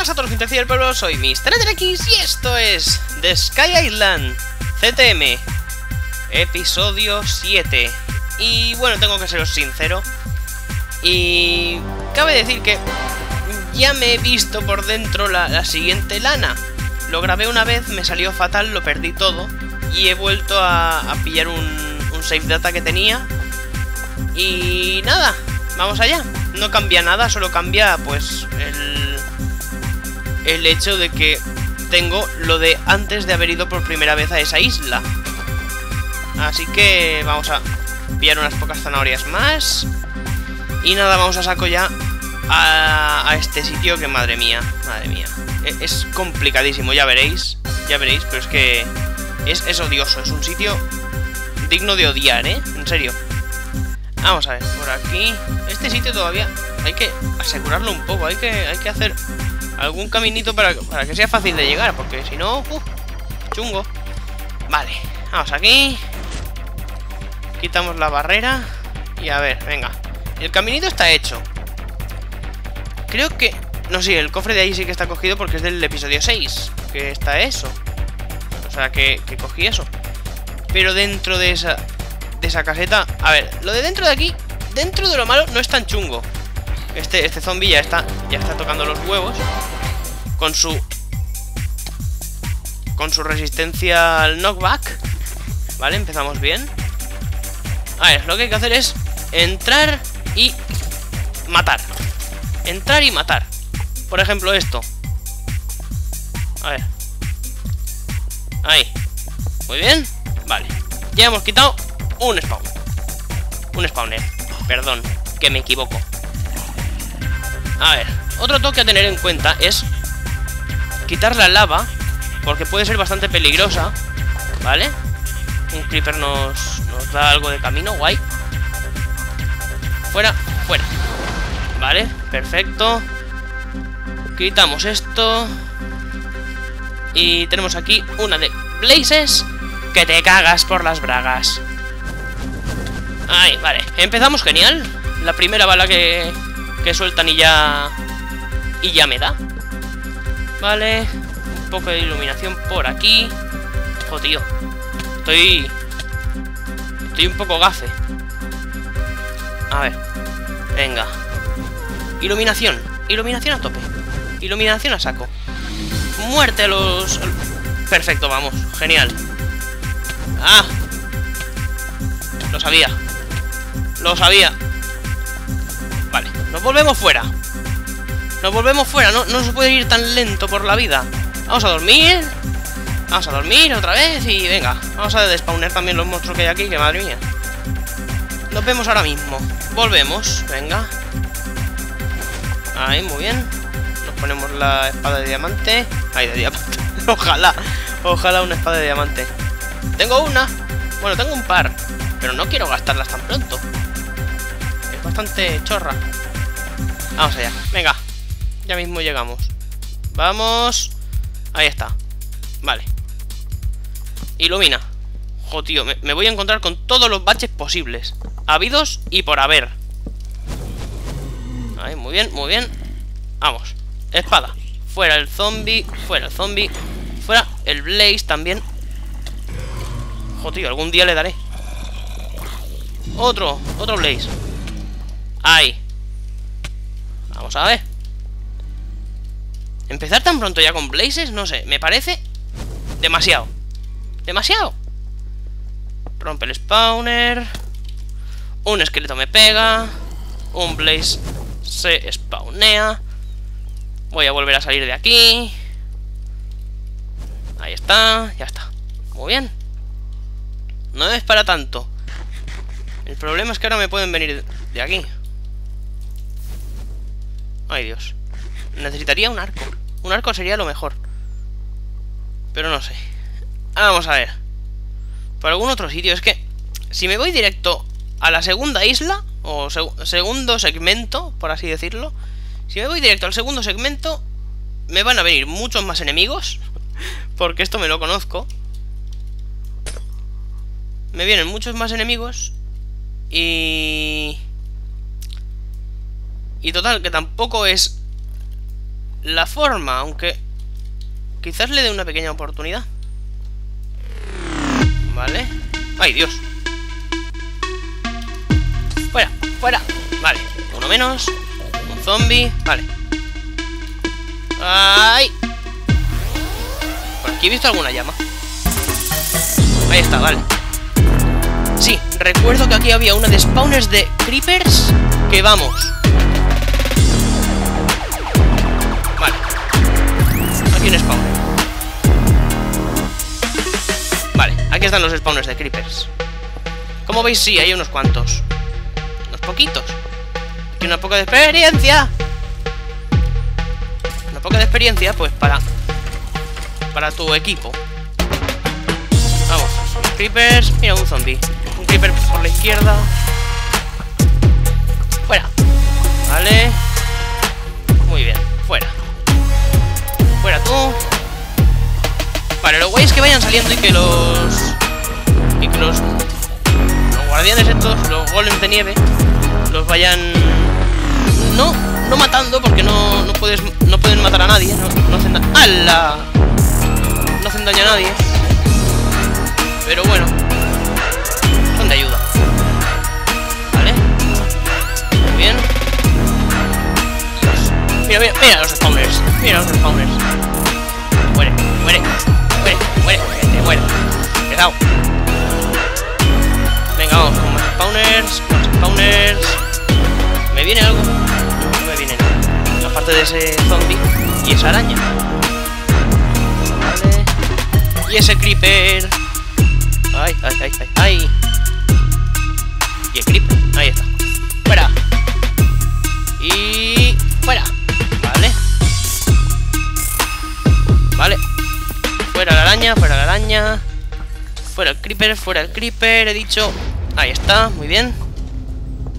Buenas a todos los gente del pueblo, soy MrEtherX y esto es The Sky Island CTM, episodio 7. Y bueno, tengo que seros sincero, y cabe decir que ya me he visto por dentro la siguiente lana. Lo grabé una vez, me salió fatal, lo perdí todo y he vuelto a pillar un save data que tenía. Y nada, vamos allá. No cambia nada, solo cambia pues el hecho de que tengo lo de antes de haber ido por primera vez a esa isla. Así que vamos a pillar unas pocas zanahorias más. Y nada, vamos a saco ya a este sitio que madre mía, madre mía. Es complicadísimo, ya veréis, pero es que es odioso, es un sitio digno de odiar, ¿eh? En serio. Vamos a ver, por aquí. Este sitio todavía hay que asegurarlo un poco, hay que hacer algún caminito para que sea fácil de llegar, porque si no, chungo. Vale, vamos aquí. Quitamos la barrera y a ver, venga. El caminito está hecho. Creo que... No, sí, el cofre de ahí sí que está cogido porque es del episodio 6. Que está eso. O sea, que cogí eso. Pero dentro de esa caseta... A ver, lo de dentro de aquí, dentro de lo malo, no es tan chungo. Este zombi ya está tocando los huevos. Con su resistencia al knockback. Vale, empezamos bien. A ver, lo que hay que hacer es entrar y matar. Entrar y matar. Por ejemplo, esto. A ver. Ahí. Muy bien. Vale. Ya hemos quitado un spawn. Un spawner. Perdón, que me equivoco. A ver. Otro toque a tener en cuenta es quitar la lava, porque puede ser bastante peligrosa. ¿Vale? Un creeper nos da algo de camino. Guay. Fuera, fuera. Vale, perfecto. Quitamos esto. Y tenemos aquí una de blazes que te cagas por las bragas. Ahí, vale. Empezamos genial. La primera bala que sueltan y ya me da. Vale. Un poco de iluminación por aquí. Oh, tío. Estoy un poco gafe. A ver. Venga. Iluminación. Iluminación a tope. Iluminación a saco. Muerte a los... Perfecto, vamos. Genial. ¡Ah! Lo sabía. Lo sabía. Vale. Nos volvemos fuera. Nos volvemos fuera. No se puede ir tan lento por la vida. Vamos a dormir. Vamos a dormir otra vez y venga. Vamos a despawnar también los monstruos que hay aquí, que madre mía. Nos vemos ahora mismo. Volvemos. Venga. Ahí, muy bien. Nos ponemos la espada de diamante. Ay, de diamante. Ojalá una espada de diamante. Tengo una. Bueno, tengo un par. Pero no quiero gastarlas tan pronto. Es bastante chorra. Vamos allá. Venga. Ya mismo llegamos. Vamos. Ahí está. Vale. Ilumina. Jo, tío. Me voy a encontrar con todos los baches posibles. Habidos y por haber. Ahí, muy bien, muy bien. Vamos. Espada. Fuera el zombie. Fuera el zombie. Fuera el blaze también. Jo, tío, algún día le daré. Otro blaze. Ahí. Vamos a ver. Empezar tan pronto ya con blazes, no sé. Me parece demasiado. Demasiado. Rompe el spawner. Un esqueleto me pega. Un blaze se spawnea. Voy a volver a salir de aquí. Ahí está, ya está. Muy bien. No es para tanto. El problema es que ahora me pueden venir de aquí. Ay, Dios. Necesitaría un arco. Un arco sería lo mejor. Pero no sé. Vamos a ver. Por algún otro sitio. Es que si me voy directo a la segunda isla, o segundo segmento, por así decirlo. Si me voy directo al segundo segmento, me van a venir muchos más enemigos. Porque esto me lo conozco. Me vienen muchos más enemigos. Y total, que tampoco es la forma, aunque quizás le dé una pequeña oportunidad. Vale. ¡Ay, Dios! ¡Fuera! ¡Fuera! Vale, uno menos. Un zombie. Vale. ¡Ay! Por aquí he visto alguna llama. Ahí está, vale. Sí, recuerdo que aquí había una de spawners de creepers. Que vamos. Vale. Aquí un spawner. Vale, aquí están los spawners de creepers. Como veis, sí, hay unos cuantos. Unos poquitos. Y una poca de experiencia. Una poca de experiencia, pues para tu equipo. Vamos, creepers. Mira, un zombie. Un creeper por la izquierda. Fuera. Vale. Muy bien, fuera. Fuera tú. Vale, lo guay es que vayan saliendo y que los guardianes estos, los golems de nieve, los vayan no matando, porque no pueden matar a nadie, no hacen daño. ¡Hala! No hacen daño a nadie. Pero bueno, son de ayuda. Vale. Muy bien. Mira, mira, mira los spawners. Mira los spawners. Muere, muere, muere, muere, gente, muere. Cuidado. Venga, vamos con más spawners. Más spawners. ¿Me viene algo? No me viene nada. Aparte de ese zombie y esa araña. Vale. Y ese creeper. ¡Ay, ay, ay, ay! ¡Ay! Y el creep. Ahí está. ¡Fuera! Y... ¡fuera! Vale. Vale. Fuera la araña, fuera la araña. Fuera el creeper, he dicho. Ahí está, muy bien.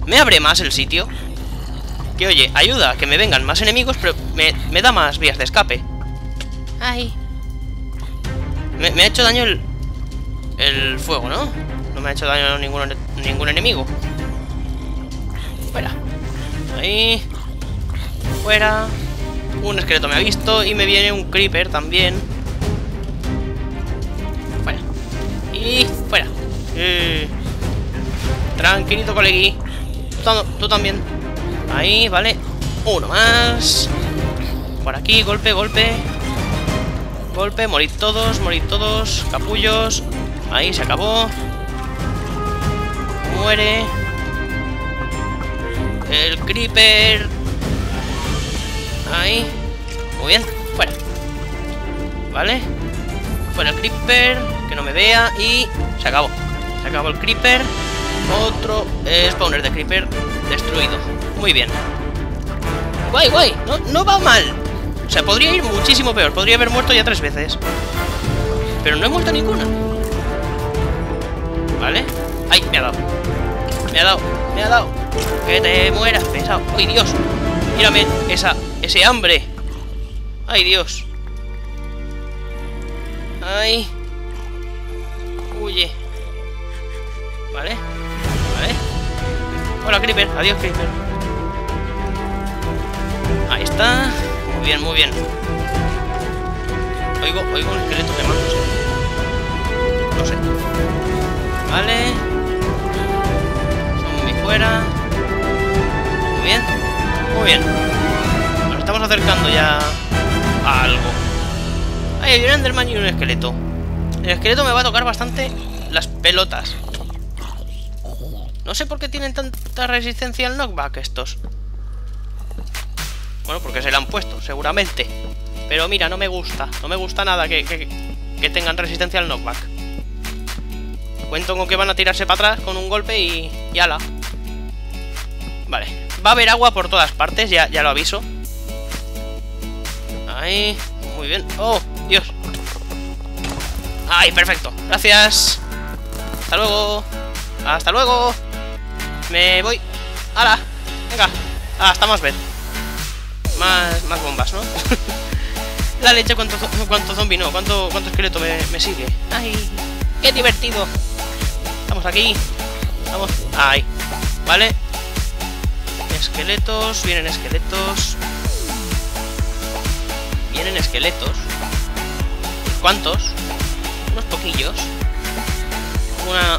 Me abre más el sitio. Que oye, ayuda a que me vengan más enemigos, pero me da más vías de escape. ¡Ay! Me ha hecho daño el fuego, ¿no? No me ha hecho daño ningún enemigo. Fuera. Ahí. Fuera. Un esqueleto me ha visto y me viene un creeper también. Fuera. Y fuera. Tranquilito, colegui. Tú también. Ahí, vale. Uno más. Por aquí, golpe, golpe. Golpe, morid todos, capullos. Ahí se acabó. Muere. El creeper. Ahí. Muy bien. Fuera. Vale. Fuera el creeper. Que no me vea. Y se acabó. Se acabó el creeper. Otro spawner de creeper destruido. Muy bien. Guay, guay. No va mal. O sea, podría ir muchísimo peor. Podría haber muerto ya 3 veces. Pero no he muerto ninguna. Vale. ¡Ay! Me ha dado. Me ha dado. Me ha dado. Que te mueras, pesado. ¡Ay, Dios! Mírame ese hambre. ¡Ay, Dios! ¡Ay! Huye. Vale. Vale. Hola, creeper. Adiós, creeper. Ahí está. Muy bien, muy bien. Oigo un esqueleto de manos. No sé. Vale. Zombie fuera. Muy bien. Muy bien. Nos estamos acercando ya a algo. Ahí hay un enderman y un esqueleto. El esqueleto me va a tocar bastante las pelotas. No sé por qué tienen tanta resistencia al knockback estos. Bueno, porque se la han puesto, seguramente. Pero mira, no me gusta. No me gusta nada que tengan resistencia al knockback. Cuento con que van a tirarse para atrás con un golpe y ala. Vale. Va a haber agua por todas partes, ya lo aviso. Ahí. Muy bien. ¡Oh, Dios! ¡Ay, perfecto! ¡Gracias! ¡Hasta luego! ¡Hasta luego! ¡Me voy! ¡Hala! ¡Venga! ¡Hasta más vez! Más bombas, ¿no? La leche, ¿cuánto zombie? No, ¿cuánto esqueleto me sigue? ¡Ay! ¡Qué divertido! Vamos aquí. Vamos. Ahí. Vale. Esqueletos. Vienen esqueletos. Vienen esqueletos. ¿Cuántos? Unos poquillos.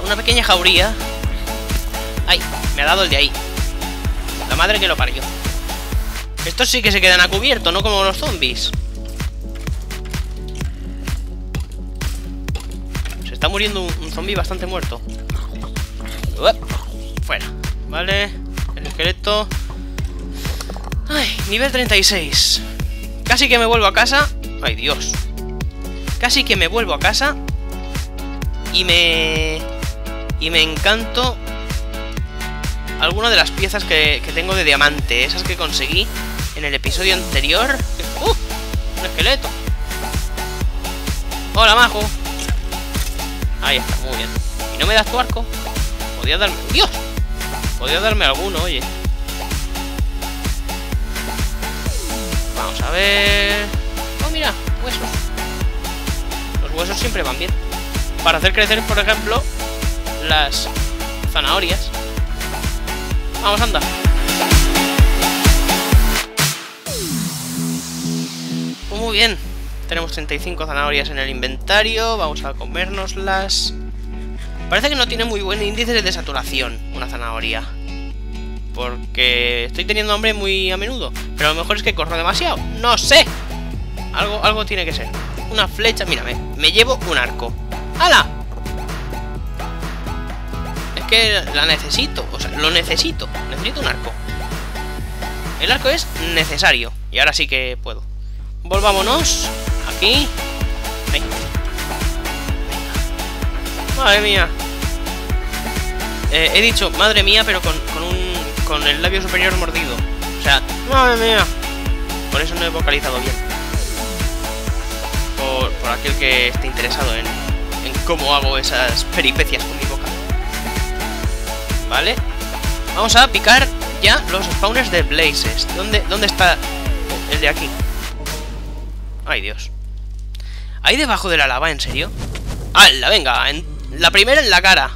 Una pequeña jauría. ¡Ay! Me ha dado el de ahí. La madre que lo parió. Estos sí que se quedan a cubierto, no como los zombies. Se está muriendo un zombie bastante muerto. Uep, fuera. Vale. El esqueleto. Ay, nivel 36. Casi que me vuelvo a casa. Ay, Dios. Casi que me vuelvo a casa. Y me encanto alguna de las piezas que tengo de diamante. Esas que conseguí en el episodio anterior. Un esqueleto. Hola, majo. Ahí está, muy bien. ¿Y no me das tu arco? Podría darme... ¡Dios! Podría darme alguno, oye. Vamos a ver... Oh, mira, huesos. Los huesos siempre van bien. Para hacer crecer, por ejemplo, las zanahorias. Vamos, anda. Muy bien. Tenemos 35 zanahorias en el inventario. Vamos a comérnoslas. Parece que no tiene muy buen índice de saturación una zanahoria, porque estoy teniendo hambre muy a menudo. Pero a lo mejor es que corro demasiado. No sé. Algo tiene que ser. Una flecha. Mírame. Me llevo un arco. ¡Hala! Es que la necesito. O sea, lo necesito. Necesito un arco. El arco es necesario. Y ahora sí que puedo. Volvámonos. Aquí. Venga. Venga. Madre mía. He dicho, madre mía, pero con el labio superior mordido. O sea, madre mía. Por eso no he vocalizado bien. Por aquel que esté interesado en cómo hago esas peripecias con mi boca. Vale. Vamos a picar ya los spawners de Blazes. ¿Dónde está el de aquí? Ay, Dios. ¿Ahí debajo de la lava, en serio? ¡Hala, venga! La primera en la cara.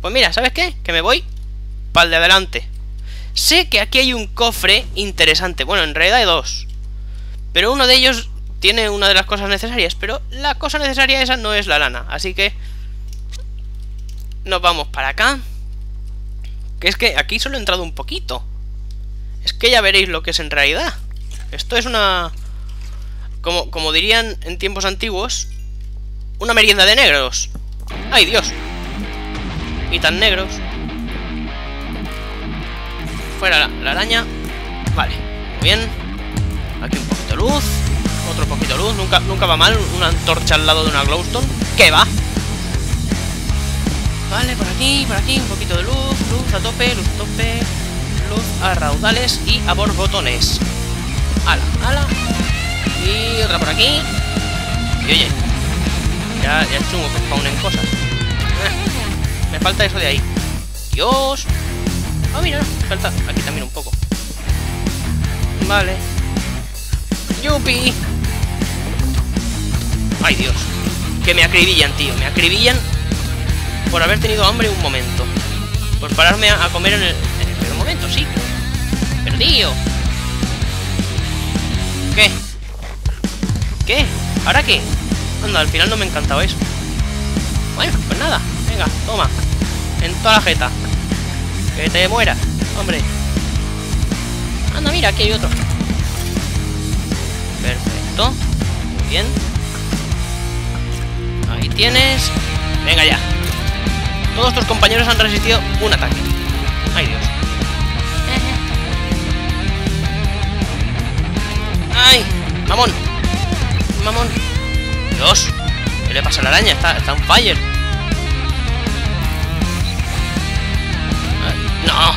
Pues mira, ¿sabes qué? Que me voy pa'l de adelante. Sé que aquí hay un cofre interesante. Bueno, en realidad hay dos. Pero uno de ellos tiene una de las cosas necesarias. Pero la cosa necesaria esa no es la lana. Así que nos vamos para acá. Que es que aquí solo he entrado un poquito. Es que ya veréis lo que es en realidad. Esto es una... Como dirían en tiempos antiguos, una merienda de negros. ¡Ay, Dios! Y tan negros. Fuera la araña. Vale, muy bien. Aquí un poquito de luz. Otro poquito de luz, nunca va mal. Una antorcha al lado de una glowstone. ¿Qué va? Vale, por aquí, un poquito de luz. Luz a tope, luz a tope. Luz a raudales y a borbotones. Ala, ala. Y otra por aquí. Y oye, ya es chungo que spawnen cosas. Me falta eso de ahí. Dios. Ah, mira, falta aquí también un poco. Vale. ¡Yupi! Ay, Dios. Que me acribillan, tío. Me acribillan por haber tenido hambre un momento. Por pararme a comer en el primer momento, sí. Pero, tío. ¿Qué? ¿Qué? ¿Ahora qué? Anda, al final no me encantaba eso. Bueno, pues nada. Venga, toma. En toda la jeta. Que te mueras, hombre. Anda, mira, aquí hay otro. Perfecto. Muy bien. Ahí tienes. Venga ya. Todos tus compañeros han resistido un ataque. Ay, Dios. Ay, mamón. Mamón. Dios. ¿Qué le pasa a la araña? Está on fire. No.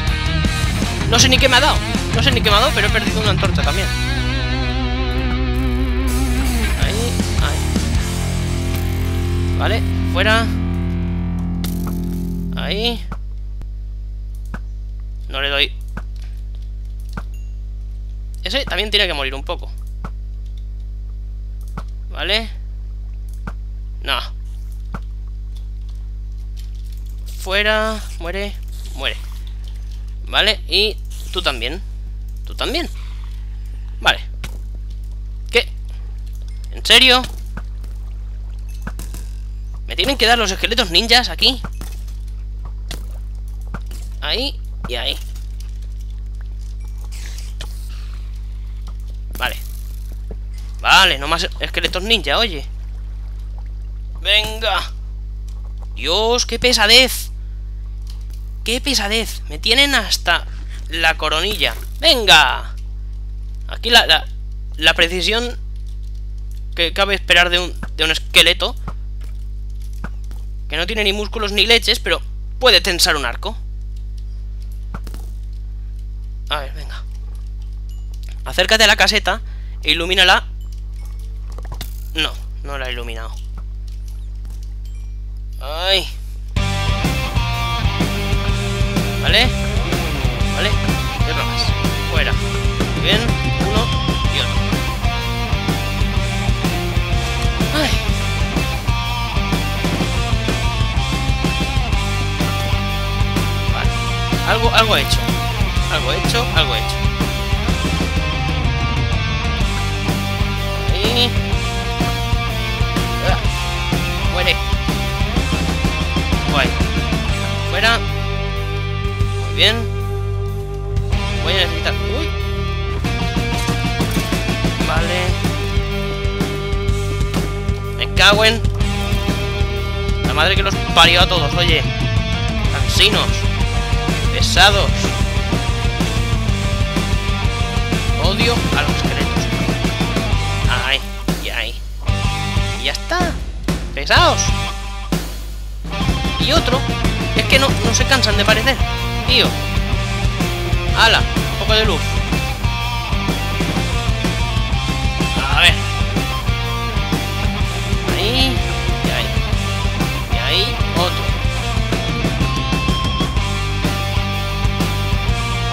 No sé ni qué me ha dado. No sé ni qué me ha dado, pero he perdido una antorcha también. Ahí, ahí. Vale, fuera. Ahí. No le doy. Ese también tiene que morir un poco. Vale. No. Fuera. Muere. Muere. Vale, y tú también. Tú también. Vale. ¿En serio? ¿Me tienen que dar los esqueletos ninjas aquí? Ahí y ahí. Vale. Vale, no más esqueletos ninja, oye. Venga. Dios, qué pesadez. Qué pesadez. Me tienen hasta la coronilla. Venga. Aquí la precisión que cabe esperar de un esqueleto. Que no tiene ni músculos ni leches, pero puede tensar un arco. A ver, venga. Acércate a la caseta e ilumínala. No, no la he iluminado. Ay. Vale. Vale. De bromas. Fuera. Muy bien. Uno y otro. Ay. Vale. Algo he hecho. Algo hecho. Ahí. Muere. Guay. Fuera. Muy bien. Voy a necesitar. Uy. Vale. Me cago en la madre que los parió a todos, oye. Cansinos. Pesados. Odio a los esqueletos. Ahí, y ahí. Y ya está. Pesados. Y otro. Es que no se cansan de parecer. Tío. Ala, un poco de luz. A ver. Ahí. Y ahí. Y ahí, otro.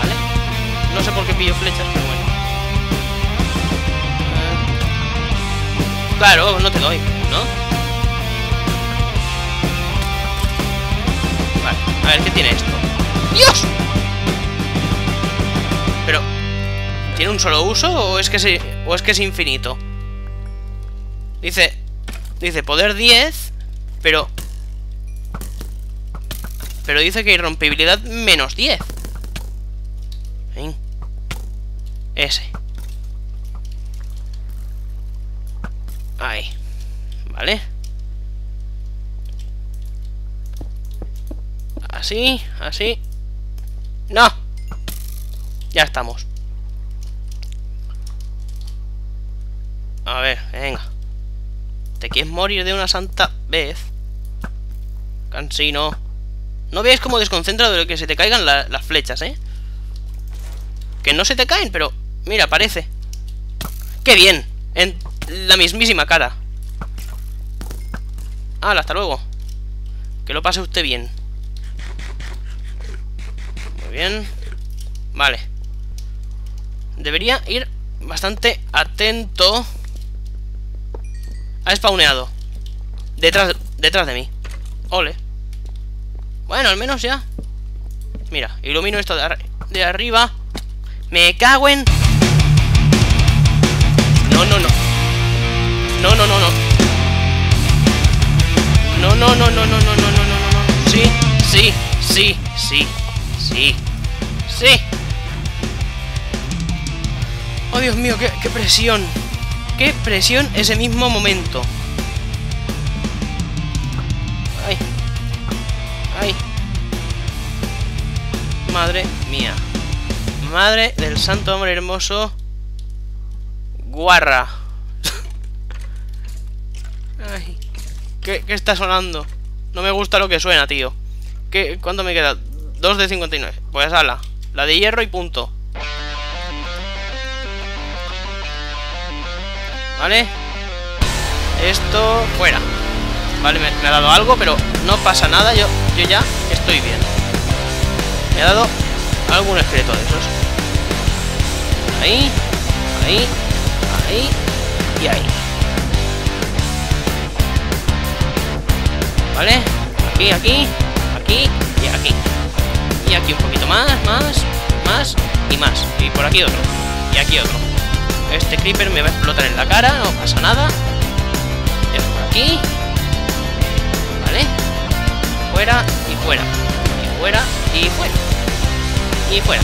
Vale. No sé por qué pillo flechas, pero bueno. Claro, no te doy, ¿no? Vale, a ver, ¿qué tiene esto? ¡Dios! Pero, ¿tiene un solo uso o es que es infinito? Dice poder 10, pero dice que irrompibilidad menos 10. ¿Sí? Ese. Ahí, vale. Así, así. ¡No! Ya estamos. A ver, venga. ¿Te quieres morir de una santa vez? Cansino. No veáis cómo desconcentrado de que se te caigan las flechas, ¿eh? Que no se te caen, pero... Mira, parece. ¡Qué bien! En la mismísima cara. Hala, hasta luego. Que lo pase usted bien. Muy bien. Vale. Debería ir bastante atento. Ha spawneado. Detrás de mí. Ole. Bueno, al menos ya. Mira, ilumino esto de arriba. Me cago en... No. Sí. Oh, Dios mío, qué presión. Qué presión ese mismo momento. Ay. Ay. Madre mía. Madre del santo amor hermoso. Guarra. Ay, ¿qué está sonando? No me gusta lo que suena, tío. ¿Cuánto me queda? 2 de 59. Pues ala, la de hierro y punto. Vale. Esto, fuera. Vale, me ha dado algo, pero no pasa nada. Yo ya estoy bien. Me ha dado algún esqueleto de esos. Ahí, ahí, ahí y ahí. ¿Vale? Aquí, aquí, aquí y aquí. Y aquí un poquito más. Y por aquí otro. Y aquí otro. Este creeper me va a explotar en la cara, no pasa nada. aquí. Vale. Fuera y fuera. Y fuera y fuera. Y fuera.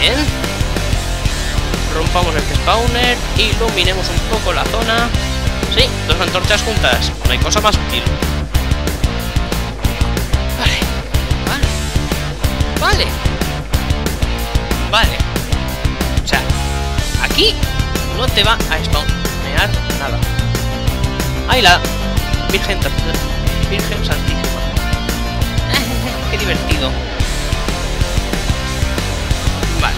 Bien. Rompamos el spawner. Iluminemos un poco la zona. Sí, dos antorchas juntas. No hay cosa más útil. Vale. Vale. O sea, aquí no te va a spawnear nada. Ahí la Virgen Santísima. Qué divertido. Vale.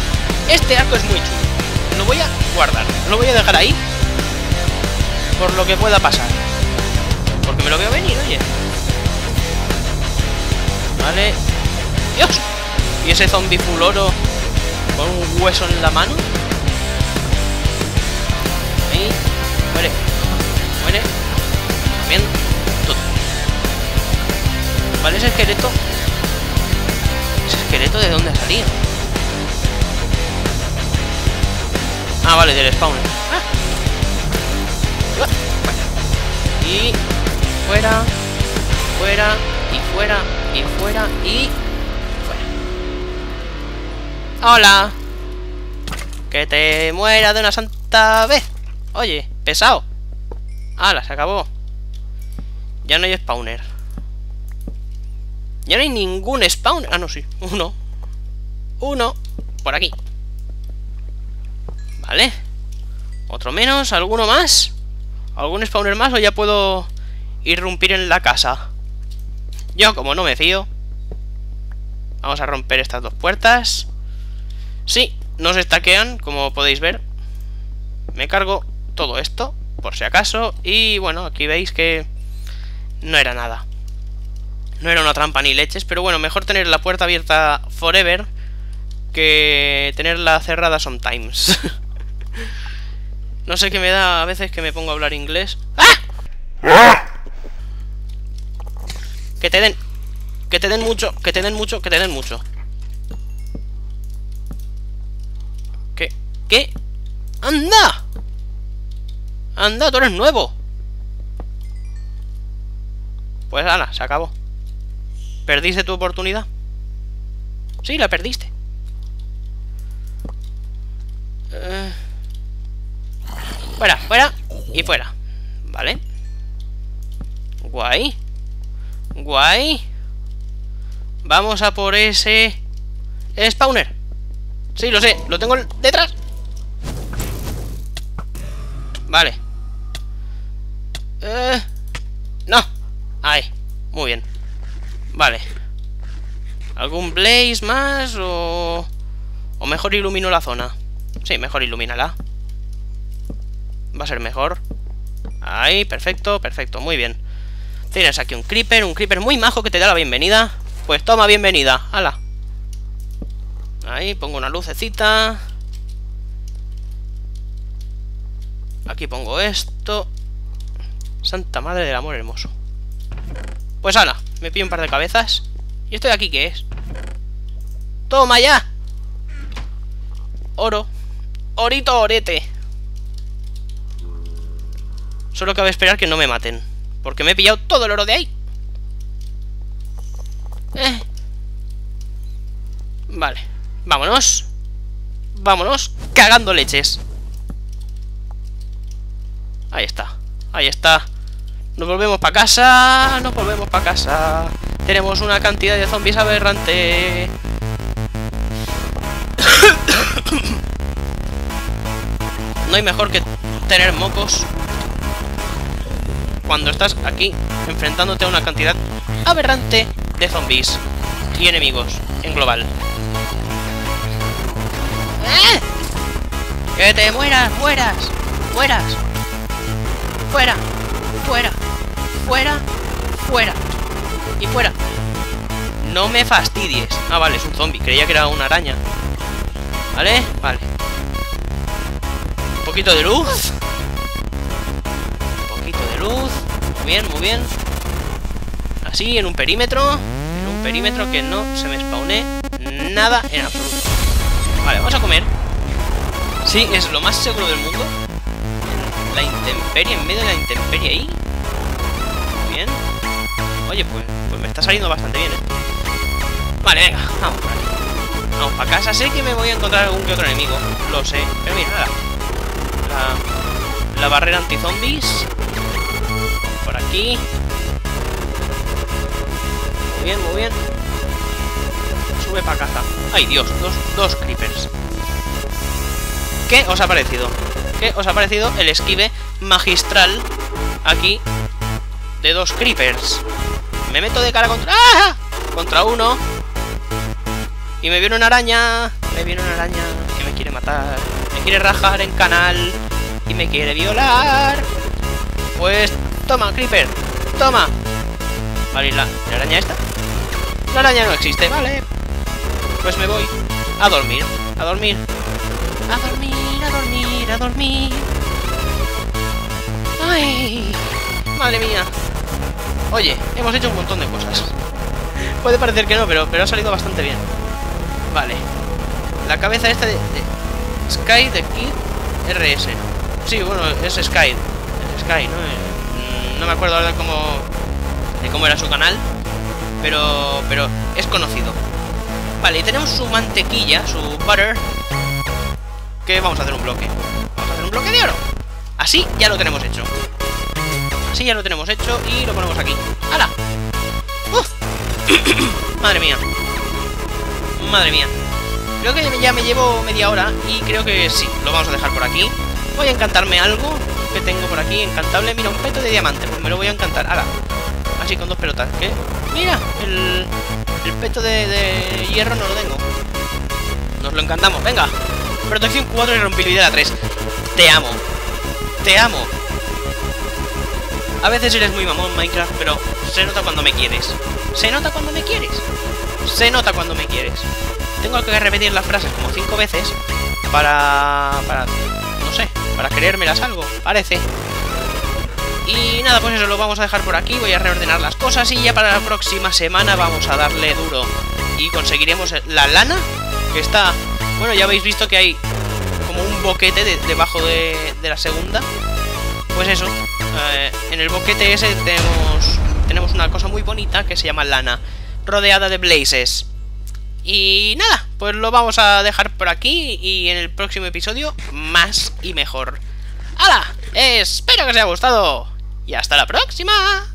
Este arco es muy chulo. Lo voy a guardar. Lo voy a dejar ahí. Por lo que pueda pasar. Porque me lo veo venir, oye. Vale. ¡Dios! ¿Y ese zombie full oro con un hueso en la mano? Ahí. Muere. Muere. También. Todo. Vale, ese esqueleto. ¿Ese esqueleto de dónde salía? Ah, vale, del spawner. Ah. Vale. Y fuera. Fuera. Y fuera. Y fuera. Y... ¡Hola! ¡Que te muera de una santa vez! Oye, pesado. ¡Hala, se acabó! Ya no hay spawner. Ya no hay ningún spawner. Ah, no, sí. Uno. Uno. Por aquí. Vale. Otro menos. ¿Alguno más? ¿Algún spawner más o ya puedo irrumpir en la casa? Yo, como no me fío. Vamos a romper estas dos puertas. Sí, no se estaquean, como podéis ver. Me cargo todo esto, por si acaso. Y bueno, aquí veis que no era nada. No era una trampa ni leches, pero bueno, mejor tener la puerta abierta forever que tenerla cerrada sometimes. No sé qué me da a veces que me pongo a hablar inglés. ¡Ah! Que te den. Que te den mucho, que te den mucho, que te den mucho. ¿Qué? ¡Anda! ¡Anda, tú eres nuevo! Pues ala, se acabó. ¿Perdiste tu oportunidad? Sí, la perdiste. Fuera, fuera y fuera. Vale. Guay. Guay. Vamos a por ese... spawner. Sí, lo sé, lo tengo detrás. Vale. No. Ahí. Muy bien. Vale. ¿Algún blaze más o...? O mejor ilumino la zona. Sí, mejor ilumínala. Va a ser mejor. Ahí, perfecto, perfecto. Muy bien. Tienes aquí un creeper muy majo que te da la bienvenida. Pues toma, bienvenida. Hala. Ahí, pongo una lucecita. Aquí pongo esto. Santa madre del amor hermoso. Pues ala, me pillo un par de cabezas. ¿Y esto de aquí qué es? ¡Toma ya! Oro. Orito orete. Solo cabe esperar que no me maten, porque me he pillado todo el oro de ahí. Vale, vámonos. Vámonos cagando leches. Ahí está, ahí está. Nos volvemos para casa, nos volvemos para casa. Tenemos una cantidad de zombies aberrante. No hay mejor que tener mocos cuando estás aquí enfrentándote a una cantidad aberrante de zombies y enemigos en global. ¡Ah! ¡Que te mueras, mueras, mueras! Fuera, fuera, fuera, fuera y fuera. No me fastidies. Ah, vale, es un zombie. Creía que era una araña. Vale, vale. Un poquito de luz. Un poquito de luz. Muy bien, muy bien. Así, en un perímetro. En un perímetro que no se me spawné nada en absoluto. Vale, vamos a comer. Sí, es lo más seguro del mundo. la intemperie, en medio de la intemperie ahí. Bien. Oye, pues me está saliendo bastante bien, Vale, venga, vamos por aquí. Vamos para casa. Sé que me voy a encontrar algún que otro enemigo, lo sé. Pero mira, nada. La barrera anti-zombies. Por aquí. Muy bien, muy bien. Sube para casa. ¡Ay, Dios! Dos creepers. ¿Qué os ha parecido? ¿Qué os ha parecido el esquive magistral aquí de dos creepers? Me meto de cara contra... ¡Ah! Contra uno. Y me viene una araña. Me viene una araña que me quiere matar. Me quiere rajar en canal. Y me quiere violar. Pues... Toma, creeper. Toma. Vale, ¿y la araña esta? La araña no existe, vale. Pues me voy a dormir. A dormir. A dormir, a dormir, a dormir. ¡Ay! Madre mía. Oye, hemos hecho un montón de cosas. Puede parecer que no, pero ha salido bastante bien. Vale. La cabeza esta de Sky de Kid RS. Sí, bueno, es Sky. Es Sky, ¿no? No me acuerdo ahora de cómo era su canal. Pero es conocido. Vale, y tenemos su mantequilla, su butter. Que vamos a hacer un bloque. Vamos a hacer un bloque de oro. Así ya lo tenemos hecho. Así ya lo tenemos hecho y lo ponemos aquí. ¡Hala! ¡Uf! Madre mía. Madre mía. Creo que ya me llevo media hora y creo que sí, lo vamos a dejar por aquí. Voy a encantarme algo que tengo por aquí. Encantable. Mira, un peto de diamante. Pues me lo voy a encantar. ¡Hala! Así con dos pelotas. ¿Qué? Mira, el peto de hierro no lo tengo. Nos lo encantamos. Venga. Protección 4 y rompibilidad a 3. Te amo. Te amo. A veces eres muy mamón, Minecraft, pero se nota cuando me quieres. Se nota cuando me quieres. Se nota cuando me quieres. Tengo que repetir las frases como 5 veces para... no sé, para creérmelas algo, parece. Y nada, pues eso, lo vamos a dejar por aquí. Voy a reordenar las cosas y ya para la próxima semana vamos a darle duro. Y conseguiremos la lana que está... Bueno, ya habéis visto que hay como un boquete debajo de la segunda. Pues eso, en el boquete ese tenemos una cosa muy bonita que se llama lana, rodeada de blazes. Y nada, pues lo vamos a dejar por aquí y en el próximo episodio más y mejor. ¡Hala! Espero que os haya gustado y hasta la próxima.